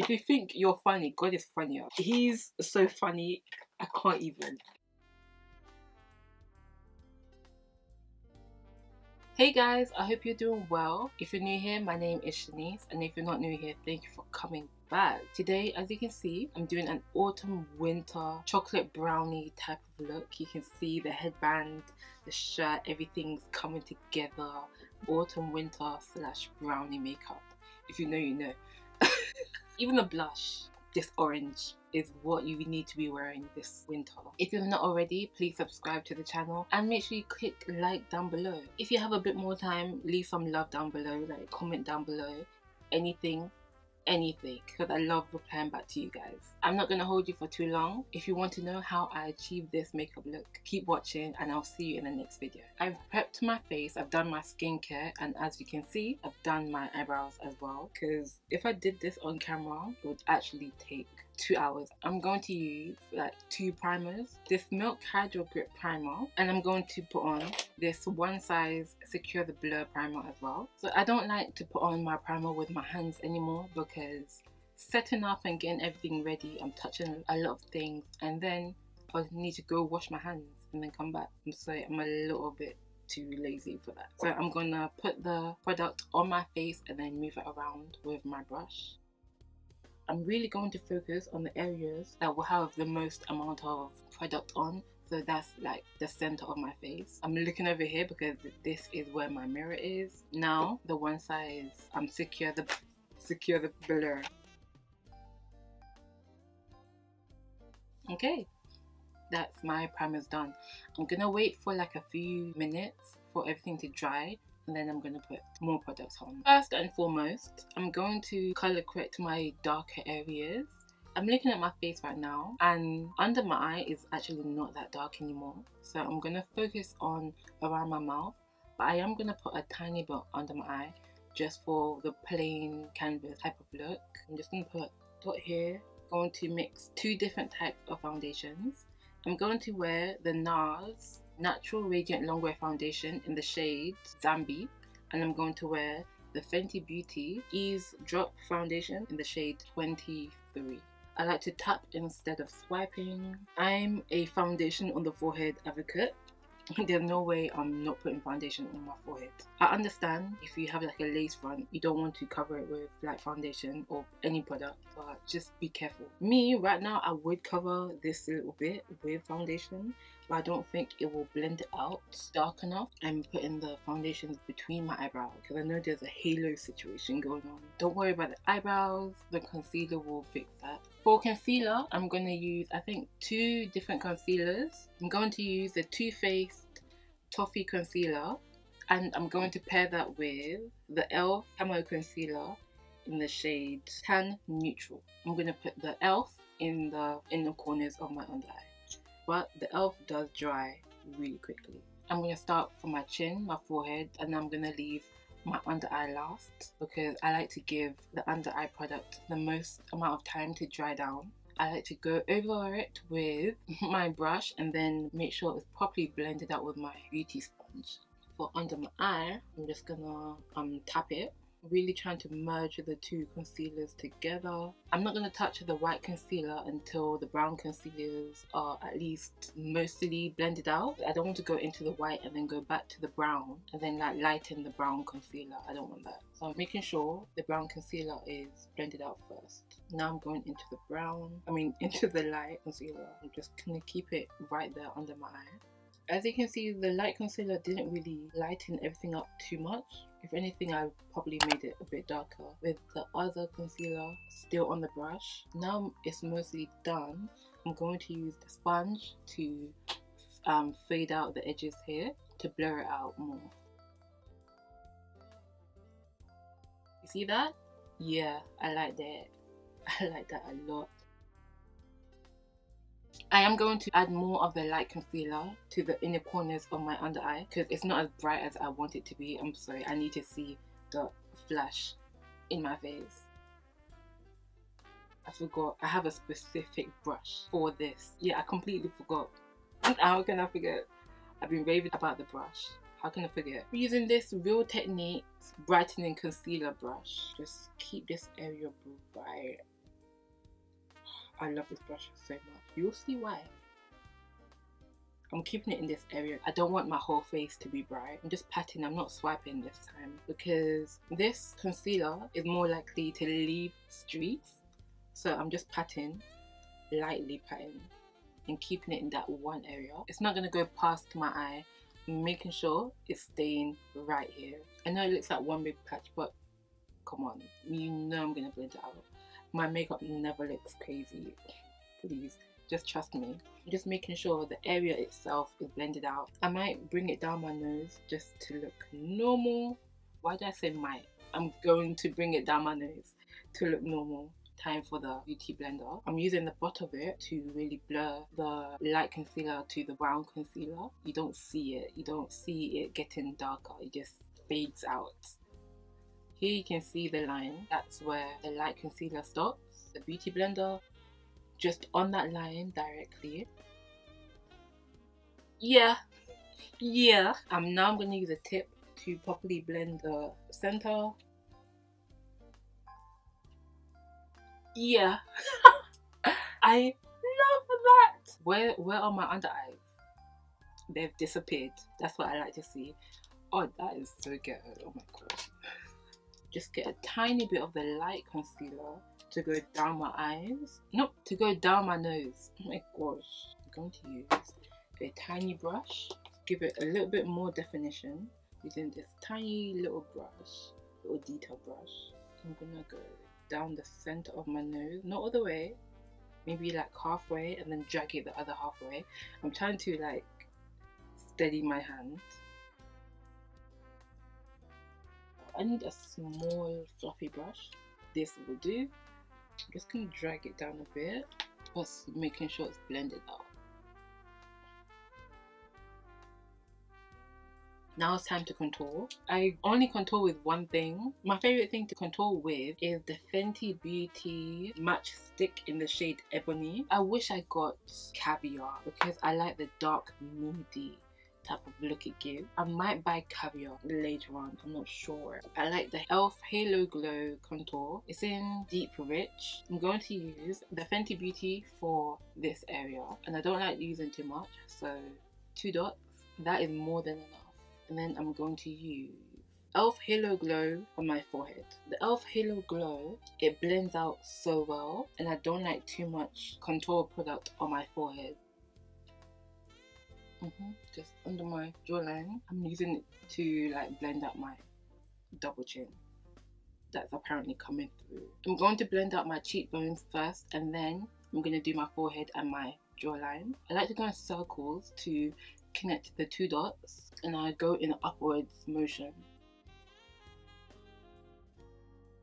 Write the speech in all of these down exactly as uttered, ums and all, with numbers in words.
If you think you're funny, God is funnier. He's so funny, I can't even. Hey guys, I hope you're doing well. If you're new here, my name is Shanice, and if you're not new here, thank you for coming back. Today, as you can see, I'm doing an autumn winter chocolate brownie type of look. You can see the headband, the shirt, everything's coming together. Autumn winter slash brownie makeup. If you know, you know. Even the blush, this orange, is what you need to be wearing this winter. If you're not already, please subscribe to the channel and make sure you click like down below. If you have a bit more time, leave some love down below, like comment down below, anything, anything, because I love replying back to you guys. I'm not going to hold you for too long. If you want to know how I achieved this makeup look, keep watching and I'll see you in the next video. I've prepped my face, I've done my skincare, and as you can see, I've done my eyebrows as well, because if I did this on camera, it would actually take two hours. I'm going to use like two primers, this Milk Hydro Grip primer, and I'm going to put on this One Size Secure the Blur primer as well. So I don't like to put on my primer with my hands anymore, because setting up and getting everything ready, I'm touching a lot of things, and then I need to go wash my hands and then come back. I'm sorry, I'm a little bit too lazy for that. So I'm gonna put the product on my face and then move it around with my brush. I'm really going to focus on the areas that will have the most amount of product on, so that's like the center of my face. I'm looking over here because this is where my mirror is. Now the one size, I'm secure the secure the blur. Okay, that's my primer's done. I'm gonna wait for like a few minutes for everything to dry, and then I'm going to put more products on. First and foremost, I'm going to colour correct my darker areas. I'm looking at my face right now, and under my eye is actually not that dark anymore. So I'm going to focus on around my mouth, but I am going to put a tiny bit under my eye just for the plain canvas type of look. I'm just going to put a dot here. I'm going to mix two different types of foundations. I'm going to wear the NARS Natural Radiant Longwear foundation in the shade Zambia, and I'm going to wear the Fenty Beauty Ease Drop foundation in the shade twenty-three. I like to tap instead of swiping. I'm a foundation on the forehead advocate. There's no way I'm not putting foundation on my forehead. I understand if you have like a lace front, you don't want to cover it with like foundation or any product, but just be careful. Me right now, I would cover this little bit with foundation, but I don't think it will blend it out dark enough. I'm putting the foundations between my eyebrows because I know there's a halo situation going on. Don't worry about the eyebrows, the concealer will fix that. For concealer, I'm going to use, I think, two different concealers. I'm going to use the Too Faced Toffee Concealer, and I'm going to pair that with the Elf Camo Concealer in the shade Tan Neutral. I'm going to put the Elf in the inner corners of my under eye, but the Elf does dry really quickly. I'm going to start from my chin, my forehead, and I'm going to leave my under eye last, because I like to give the under eye product the most amount of time to dry down. I like to go over it with my brush and then make sure it's properly blended out with my beauty sponge. For under my eye, I'm just gonna um tap it, really trying to merge the two concealers together. I'm not gonna touch the white concealer until the brown concealers are at least mostly blended out. I don't want to go into the white and then go back to the brown and then like lighten the brown concealer. I don't want that. So I'm making sure the brown concealer is blended out first. Now I'm going into the brown, I mean into the light concealer. I'm just gonna keep it right there under my eye. As you can see, the light concealer didn't really lighten everything up too much. If anything, I probably made it a bit darker. With the other concealer still on the brush, now it's mostly done, I'm going to use the sponge to um, fade out the edges here to blur it out more. You see that? Yeah, I like that. I like that a lot. I am going to add more of the light concealer to the inner corners of my under eye because it's not as bright as I want it to be. I'm sorry, I need to see the flash in my face. I forgot I have a specific brush for this. Yeah, I completely forgot. How can I forget? I've been raving about the brush. How can I forget? I'm using this Real Techniques Brightening Concealer Brush. Just keep this area bright. I love this brush so much. You'll see why. I'm keeping it in this area. I don't want my whole face to be bright. I'm just patting, I'm not swiping this time, because this concealer is more likely to leave streaks. So I'm just patting, lightly patting, and keeping it in that one area. It's not going to go past my eye. I'm making sure it's staying right here. I know it looks like one big patch, but come on, you know I'm going to blend it out. My makeup never looks crazy. Please, just trust me. I'm just making sure the area itself is blended out. I might bring it down my nose just to look normal. Why did I say might? I'm going to bring it down my nose to look normal. Time for the Beauty Blender. I'm using the butt of it to really blur the light concealer to the brown concealer. You don't see it. You don't see it getting darker. It just fades out. Here you can see the line. That's where the light concealer stops. The Beauty Blender, just on that line directly. Yeah. Yeah. Um, now I'm going to use a tip to properly blend the center. Yeah. I love that. Where where are my under eyes? They've disappeared. That's what I like to see. Oh, that is so good. Oh my god. Just get a tiny bit of the light concealer to go down my eyes. Nope, to go down my nose. Oh my gosh. I'm going to use a tiny brush. Give it a little bit more definition using this tiny little brush, little detail brush. I'm gonna go down the center of my nose, not all the way, maybe like halfway, and then drag it the other halfway. I'm trying to like steady my hand. I need a small fluffy brush. This will do. I'm just gonna drag it down a bit, plus making sure it's blended out. Now it's time to contour. I only contour with one thing. My favorite thing to contour with is the Fenty Beauty Match Stick in the shade Ebony. I wish I got Caviar because I like the dark, moody type of look it gives. I might buy Caviar later on, I'm not sure. I like the Elf Halo Glow Contour. It's in Deep Rich. I'm going to use the Fenty Beauty for this area, and I don't like using too much, so two dots, that is more than enough. And then I'm going to use Elf Halo Glow on my forehead. The Elf Halo Glow, it blends out so well, and I don't like too much contour product on my forehead. Mm-hmm. Just under my jawline. I'm using it to like blend out my double chin. That's apparently coming through. I'm going to blend out my cheekbones first, and then I'm going to do my forehead and my jawline. I like to go in circles to connect the two dots, and I go in an upwards motion.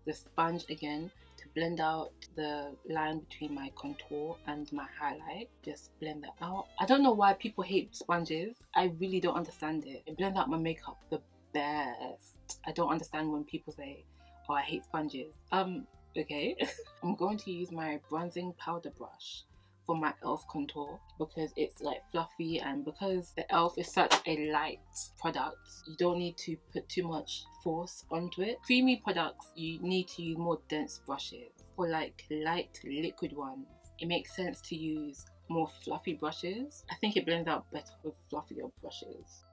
The sponge again to blend out the line between my contour and my highlight. Just blend that out. I don't know why people hate sponges. I really don't understand it. It blends out my makeup the best. I don't understand when people say, oh, I hate sponges. Um, okay. I'm going to use my bronzing powder brush for my E L F contour, because it's like fluffy, and because the E L F is such a light product, you don't need to put too much force onto it. Creamy products, you need to use more dense brushes. For like light liquid ones, it makes sense to use more fluffy brushes. I think it blends out better with fluffier brushes.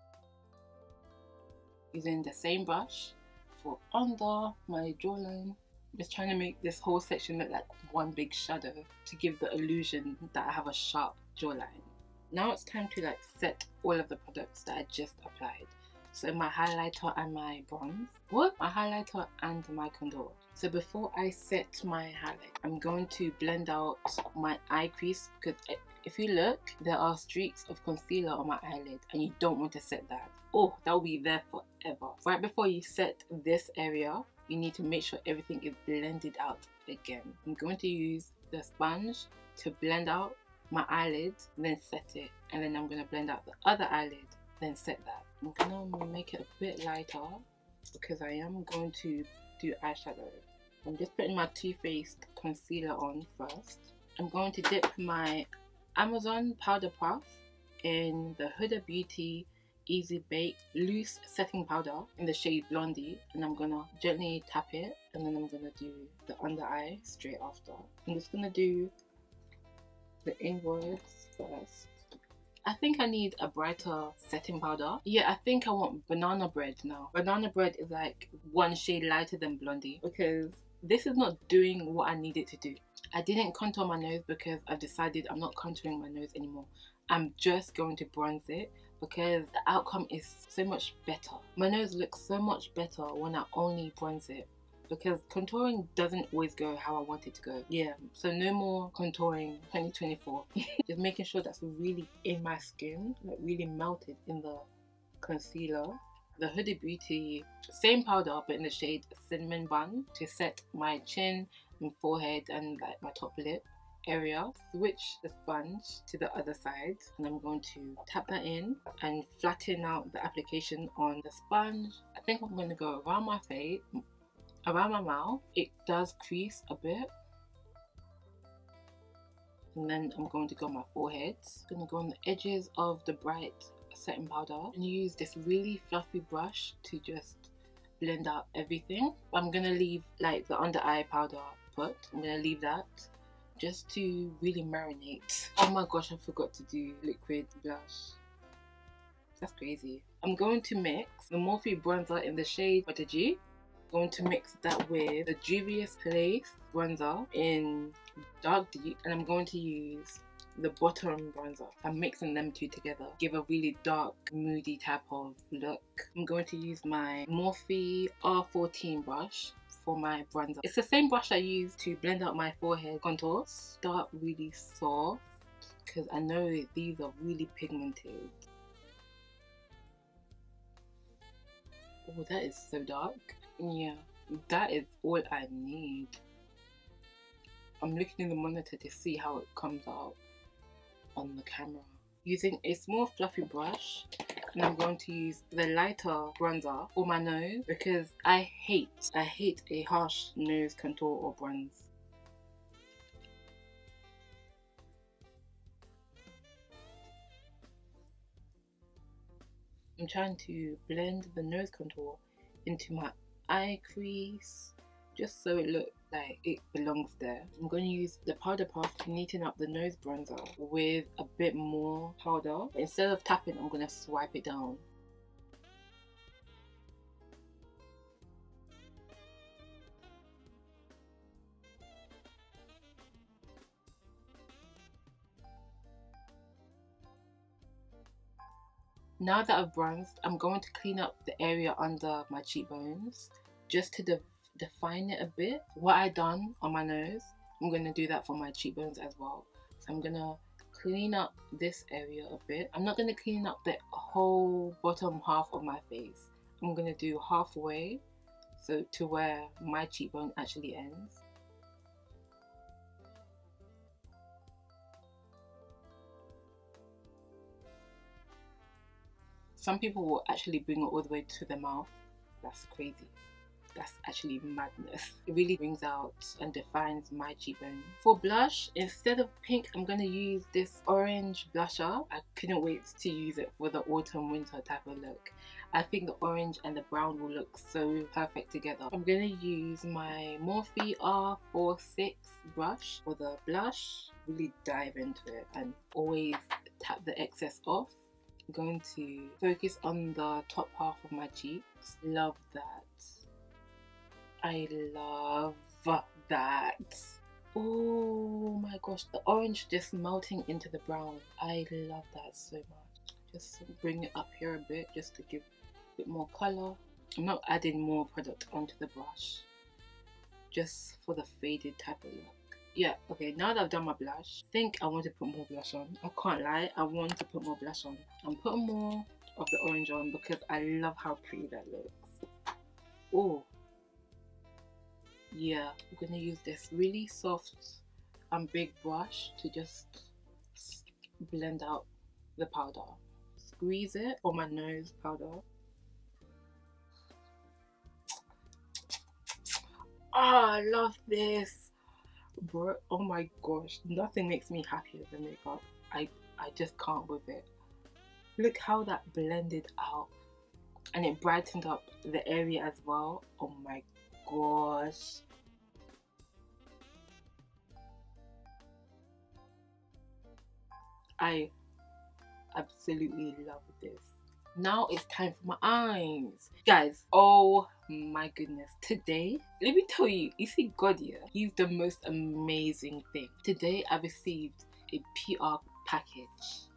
Using the same brush for under my jawline. Just trying to make this whole section look like one big shadow to give the illusion that I have a sharp jawline. Now it's time to like set all of the products that I just applied. So my highlighter and my bronze. What? My highlighter and my contour. So before I set my highlight, I'm going to blend out my eye crease, because if you look, there are streaks of concealer on my eyelid, and you don't want to set that. Oh, that will be there forever. Right before you set this area, you need to make sure everything is blended out again. I'm going to use the sponge to blend out my eyelid, then set it. And then I'm going to blend out the other eyelid, then set that. I'm going to make it a bit lighter because I am going to do eyeshadow. I'm just putting my Too Faced concealer on first. I'm going to dip my Amazon powder puff in the Huda Beauty Easy Bake loose setting powder in the shade Blondie, and I'm gonna gently tap it, and then I'm gonna do the under eye straight after. I'm just gonna do the inwards first. I think I need a brighter setting powder. Yeah, I think I want banana bread now. Banana bread is like one shade lighter than blondie because this is not doing what I need it to do. I didn't contour my nose because I've decided I'm not contouring my nose anymore. I'm just going to bronze it because the outcome is so much better. My nose looks so much better when I only bronze it, because contouring doesn't always go how I want it to go. Yeah, so no more contouring twenty twenty-four. Just making sure that's really in my skin, like really melted in the concealer. The Huda Beauty, same powder but in the shade Cinnamon Bun, to set my chin and forehead and like my top lip area. Switch the sponge to the other side and I'm going to tap that in and flatten out the application on the sponge. I think I'm going to go around my face, around my mouth. It does crease a bit, and then I'm going to go on my forehead. I'm going to go on the edges of the bright setting powder and use this really fluffy brush to just blend out everything. I'm going to leave like the under eye powder put. I'm going to leave that just to really marinate. Oh my gosh, I forgot to do liquid blush. That's crazy. I'm going to mix the Morphe bronzer in the shade Butter G. Going to mix that with the Juvia's Place bronzer in Dark Deep, and I'm going to use the bottom bronzer. I'm mixing them two together, give a really dark, moody type of look. I'm going to use my Morphe R fourteen brush for my bronzer. It's the same brush I use to blend out my forehead contour. Start really soft because I know these are really pigmented. Oh, that is so dark. Yeah, that is all I need. I'm looking in the monitor to see how it comes out on the camera. Using a small fluffy brush, and I'm going to use the lighter bronzer for my nose because I hate, I hate a harsh nose contour or bronze. I'm trying to blend the nose contour into my eye crease just so it looks like it belongs there. I'm going to use the powder puff to neaten up the nose bronzer with a bit more powder. Instead of tapping, I'm going to swipe it down. Now that I've bronzed, I'm going to clean up the area under my cheekbones just to de define it a bit. What I done on my nose, I'm going to do that for my cheekbones as well. So I'm going to clean up this area a bit. I'm not going to clean up the whole bottom half of my face. I'm going to do halfway, so to where my cheekbone actually ends. Some people will actually bring it all the way to the mouth. That's crazy. That's actually madness. It really brings out and defines my cheekbone. For blush, instead of pink, I'm going to use this orange blusher. I couldn't wait to use it for the autumn winter type of look. I think the orange and the brown will look so perfect together. I'm going to use my Morphe R forty-six brush for the blush. Really dive into it and always tap the excess off. I'm going to focus on the top half of my cheeks. Love that. I love that. Oh my gosh, the orange just melting into the brown. I love that so much. Just bring it up here a bit just to give a bit more color. I'm not adding more product onto the brush, just for the faded type of look. Yeah, okay, now that I've done my blush, I think I want to put more blush on. I can't lie, I want to put more blush on. I'm putting more of the orange on because I love how pretty that looks. Oh, yeah, I'm going to use this really soft and big brush to just blend out the powder. Squeeze it for my nose powder. Oh, I love this. Bro, oh my gosh, nothing makes me happier than makeup. I, I just can't with it. Look how that blended out and it brightened up the area as well. Oh my gosh. I absolutely love this. Now it's time for my eyes, guys. Oh my goodness, today, let me tell you, you see God here, he's the most amazing thing. Today I received a P R package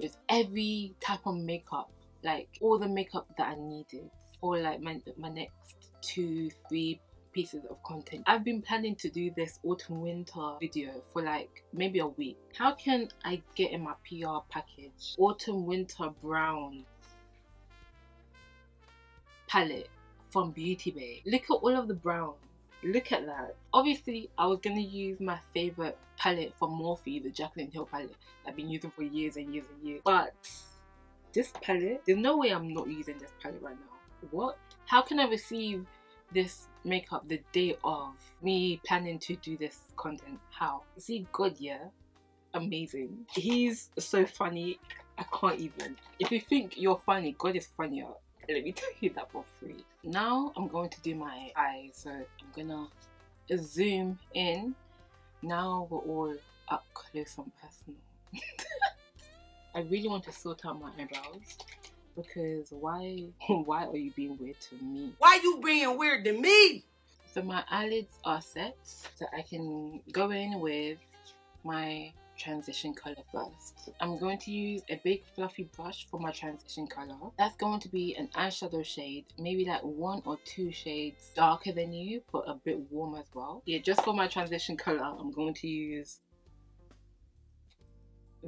with every type of makeup, like all the makeup that I needed for like my, my next two three pieces of content. I've been planning to do this autumn winter video for like maybe a week. How can I get in my P R package autumn winter brown palette from Beauty Bay? Look at all of the brown, look at that. Obviously I was gonna use my favorite palette from Morphe, the Jaclyn Hill palette I've been using for years and years and years, but this palette, there's no way I'm not using this palette right now. What? How can I receive this makeup the day of me planning to do this content? How? Is he good? Yeah, amazing. He's so funny, I can't even. If you think you're funny, God is funnier. Let me tell you that for free. Now I'm going to do my eyes, so I'm gonna zoom in. Now we're all up close and personal. I really want to sort out my eyebrows, because why why are you being weird to me? Why you being weird to me? So my eyelids are set, so I can go in with my transition color first. I'm going to use a big fluffy brush for my transition color. That's going to be an eyeshadow shade, maybe like one or two shades darker than you, but a bit warm as well. Yeah, just for my transition color, I'm going to use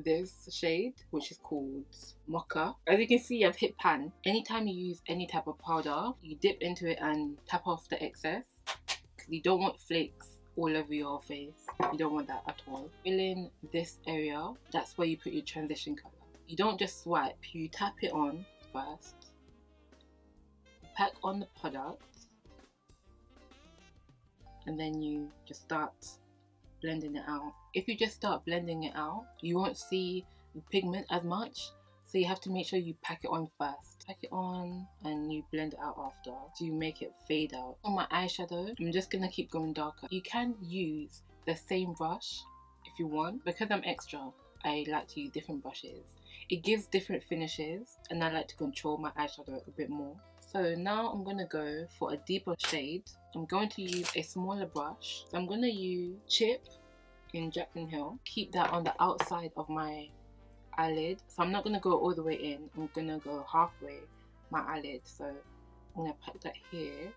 this shade, which is called Mocha. As you can see, I've hit pan. Anytime you use any type of powder, you dip into it and tap off the excess, because you don't want flakes all over your face. You don't want that at all. Fill in this area. That's where you put your transition color. You don't just swipe, you tap it on first, pack on the product, and then you just start blending it out. If you just start blending it out, you won't see the pigment as much, so you have to make sure you pack it on first. Pack it on and you blend it out after to make it fade out. On my eyeshadow, I'm just gonna keep going darker. You can use the same brush if you want. Because I'm extra, I like to use different brushes. It gives different finishes and I like to control my eyeshadow a bit more. So now I'm gonna go for a deeper shade. I'm going to use a smaller brush. So I'm gonna use Chip in Jaclyn Hill. Keep that on the outside of my eyelid. So I'm not gonna go all the way in. I'm gonna go halfway my eyelid. So I'm gonna put that here.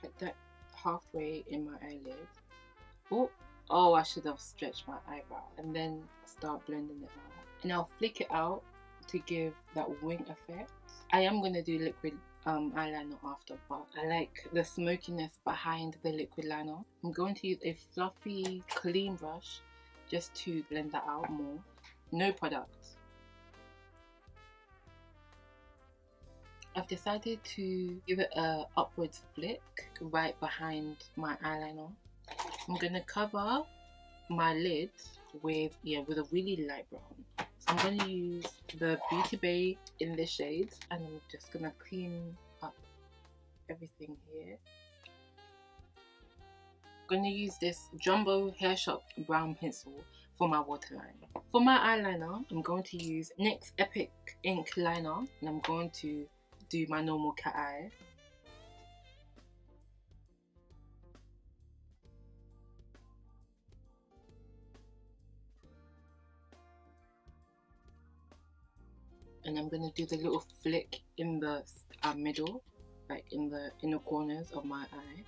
Put that halfway in my eyelid. Oh, oh! I should have stretched my eyebrow. And then start blending it out. And I'll flick it out to give that wing effect. I am going to do liquid um, eyeliner after, but I like the smokiness behind the liquid liner. I'm going to use a fluffy clean brush just to blend that out more. No product. I've decided to give it a upwards flick right behind my eyeliner. I'm going to cover my lid with, yeah, with a really light brown. I'm going to use the Beauty Bay in this shade, and I'm just going to clean up everything here. I'm going to use this Jumbo Hair Shop brown pencil for my waterline. For my eyeliner, I'm going to use N Y X Epic Ink Liner, and I'm going to do my normal cat eye. And I'm going to do the little flick in the uh, middle, like in the inner corners of my eye.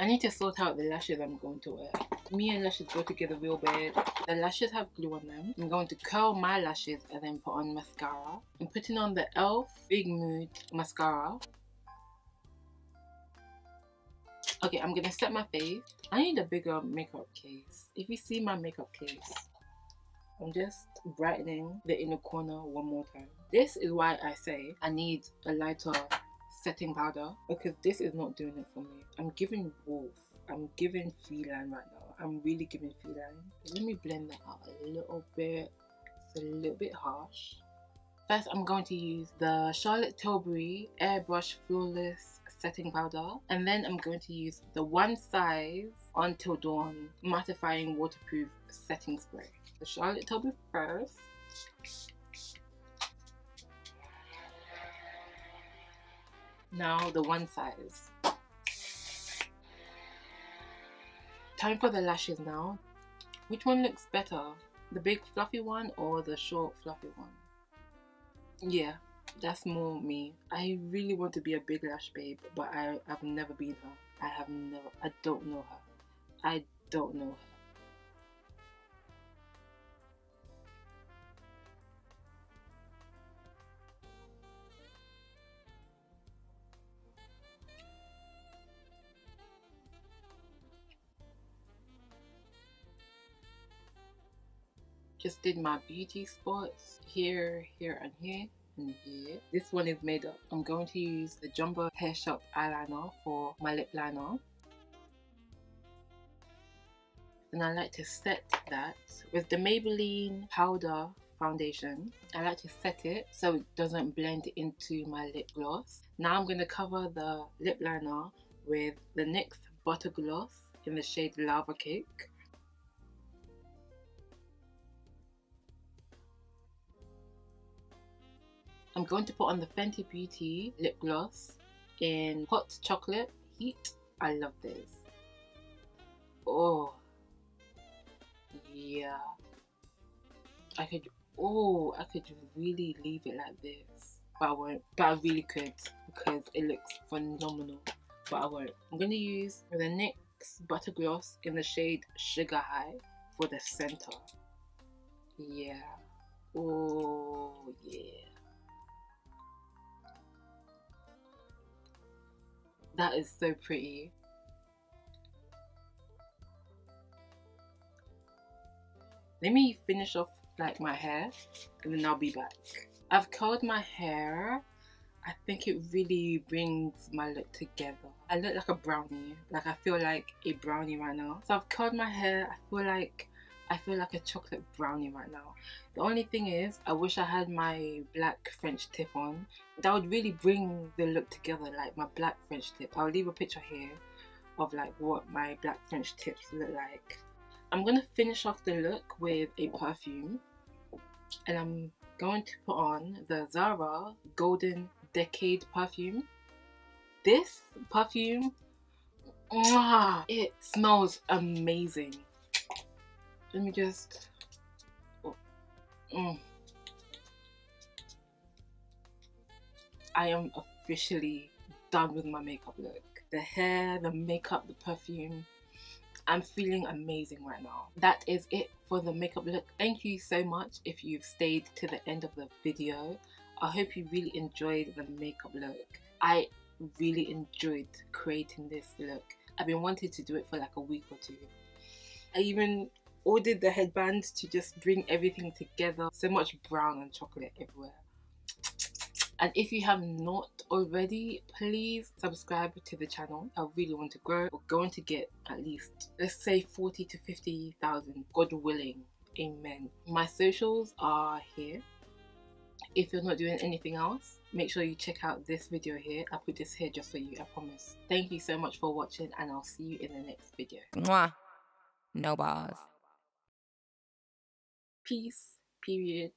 I need to sort out the lashes I'm going to wear. Me and lashes go together real bad. The lashes have glue on them. I'm going to curl my lashes and then put on mascara. I'm putting on the E L F Big Mood mascara. Okay, I'm going to set my face. I need a bigger makeup case. If you see my makeup case, I'm just brightening the inner corner one more time. This is why I say I need a lighter setting powder, because this is not doing it for me. I'm giving wolf. I'm giving feline right now. I'm really giving feline. Let me blend that out a little bit. It's a little bit harsh. First, I'm going to use the Charlotte Tilbury Airbrush Flawless setting powder, and then I'm going to use the One Size Until Dawn Mattifying Waterproof Setting Spray. The Charlotte Tilbury first. Now the One Size. Time for the lashes now. Which one looks better? The big fluffy one or the short fluffy one? Yeah, that's more me. I really want to be a big lash babe, but I have never been her. I have never, I don't know her. I don't know her. Just did my beauty spots here, here and here and here. This one is made up. I'm going to use the Jumbo Hair Shop eyeliner for my lip liner. And I like to set that with the Maybelline powder foundation. I like to set it so it doesn't blend into my lip gloss. Now I'm going to cover the lip liner with the NYX Butter Gloss in the shade Lava Cake. I'm going to put on the Fenty Beauty lip gloss in Hot Chocolate Heat. I love this. Oh, yeah. I could, oh, I could really leave it like this. But I won't, but I really could because it looks phenomenal. But I won't. I'm going to use the NYX Butter Gloss in the shade Sugar High for the center. Yeah. Oh, yeah. That is so pretty. Let me finish off like my hair and then I'll be back. I've curled my hair. I think it really brings my look together. I look like a brownie. Like I feel like a brownie right now. So I've curled my hair. I feel like I feel like a chocolate brownie right now. The only thing is, I wish I had my black French tip on. That would really bring the look together, like my black French tip. I'll leave a picture here of like what my black French tips look like. I'm going to finish off the look with a perfume. And I'm going to put on the Zara Golden Decade perfume. This perfume, mwah, it smells amazing. Let me just, oh, mm. I am officially done with my makeup look. The hair, the makeup, the perfume. I'm feeling amazing right now. That is it for the makeup look. Thank you so much if you've stayed to the end of the video. I hope you really enjoyed the makeup look. I really enjoyed creating this look. I've been wanting to do it for like a week or two. I even ordered the headband to just bring everything together. So much brown and chocolate everywhere. And if you have not already, please subscribe to the channel. I really want to grow. We're going to get at least, let's say, forty to fifty thousand, God willing. Amen. My socials are here. If you're not doing anything else, make sure you check out this video here. I put this here just for you, I promise. Thank you so much for watching, and I'll see you in the next video. Mwah. No bars. Peace, period.